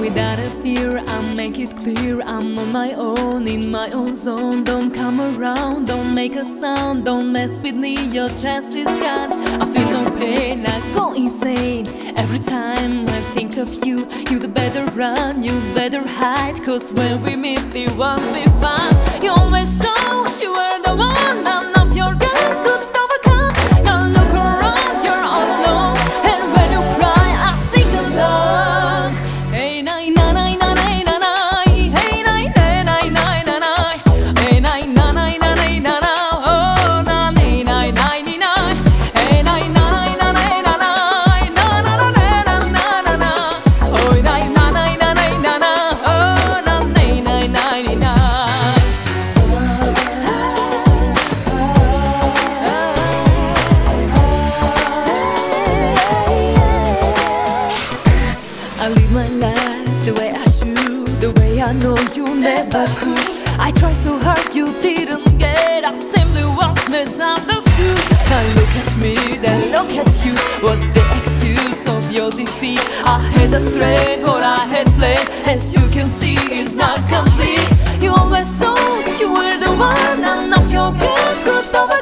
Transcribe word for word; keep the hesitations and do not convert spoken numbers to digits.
Without a fear, I'll make it clear, I'm on my own, in my own zone. Don't come around, don't make a sound, don't mess with me, your chance is gone. I feel no pain, I go insane. Every time I think of you, you'd better run, you'd better hide, cause when we meet, it won't be fun. You always thought you were the one, I'm not your guys, good. I live my life the way I should, the way I know you never could. I tried so hard, you didn't get. I simply was misunderstood. Now look at me, then look at you. What's the excuse of your defeat? I had a strength, what I had planned, as you can see, it's not complete. You always thought you were the one, and now your girls could over.